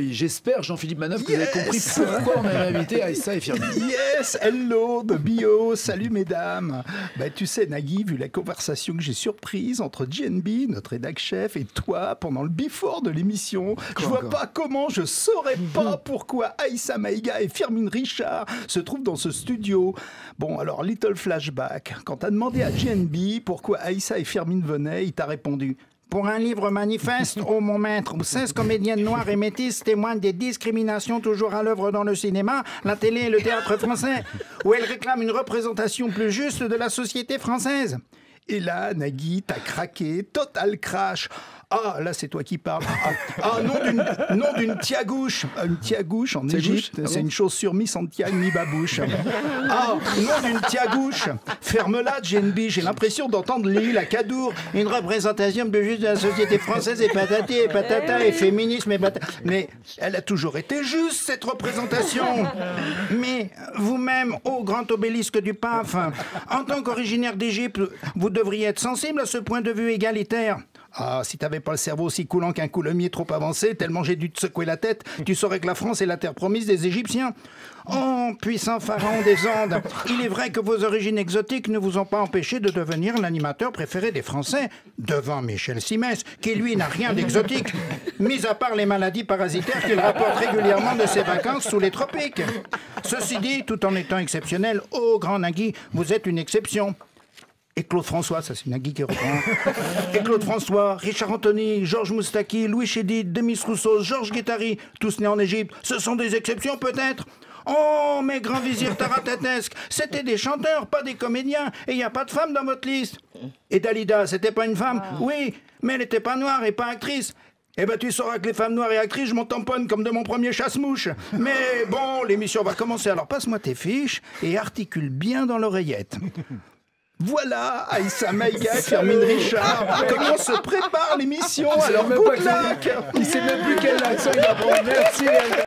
pays. J'espère, Jean-Philippe Manœuvre, que vous avez compris pourquoi on avait invité Aïssa et Firmin. Yes, hello, the bio, salut mesdames. Bah, tu sais, Nagui, vu la conversation que j'ai surprise entre GNB, notre rédac-chef, et toi pendant le before de l'émission, je vois pas comment, je saurais pas pourquoi Aïssa Maïga et Firmin Richard se trouvent dans ce studio. Bon, alors, little flashback. Quand t'as demandé à GNB pourquoi Aïssa et Firmin venaient, il t'a répondu: pour un livre manifeste, oh mon maître, où 16 comédiennes noires et métisses témoignent des discriminations toujours à l'œuvre dans le cinéma, la télé et le théâtre français, où elles réclament une représentation plus juste de la société française. Et là, Nagui, t'as craqué, total crash. Ah, là, c'est toi qui parles. Ah, nom d'une tiagouche. Une tiagouche en Égypte, c'est une chaussure mi-Santiago, mi-babouche. Ah, nom d'une tiagouche. Ferme-la, GNB, j'ai l'impression d'entendre l'île à Cadour. Une représentation de juste de la société française et patati et patata et féminisme et patata. Mais elle a toujours été juste, cette représentation. Mais vous-même, ô grand obélisque du PAF, en tant qu'originaire d'Égypte, vous devriez être sensible à ce point de vue égalitaire. Ah, si t'avais pas le cerveau aussi coulant qu'un coulommier trop avancé, tellement j'ai dû te secouer la tête, tu saurais que la France est la terre promise des Égyptiens. Oh, puissant pharaon des Andes, il est vrai que vos origines exotiques ne vous ont pas empêché de devenir l'animateur préféré des Français, devant Michel Cymes, qui lui n'a rien d'exotique, mis à part les maladies parasitaires qu'il rapporte régulièrement de ses vacances sous les tropiques. Ceci dit, tout en étant exceptionnel, ô grand Nagui, vous êtes une exception. Et Claude François, ça c'est Nagui qui reprend. Et Claude François, Richard Anthony, Georges Moustaki, Louis Chédit, Demis Rousseau, Georges Guettari, tous nés en Égypte, ce sont des exceptions peut-être. Oh, mes grands vizirs taratatesques, c'était des chanteurs, pas des comédiens, et il n'y a pas de femmes dans votre liste. Et Dalida, c'était pas une femme, oui, mais elle n'était pas noire et pas actrice. Eh ben tu sauras que les femmes noires et actrices, je m'en tamponne comme de mon premier chasse-mouche. Mais bon, l'émission va commencer, alors passe-moi tes fiches et articule bien dans l'oreillette. Voilà, Aïssa Maïga et Firmin Richard. Comment se prépare l'émission? Alors, good luck. Il sait même plus quel accent il va prendre. Merci.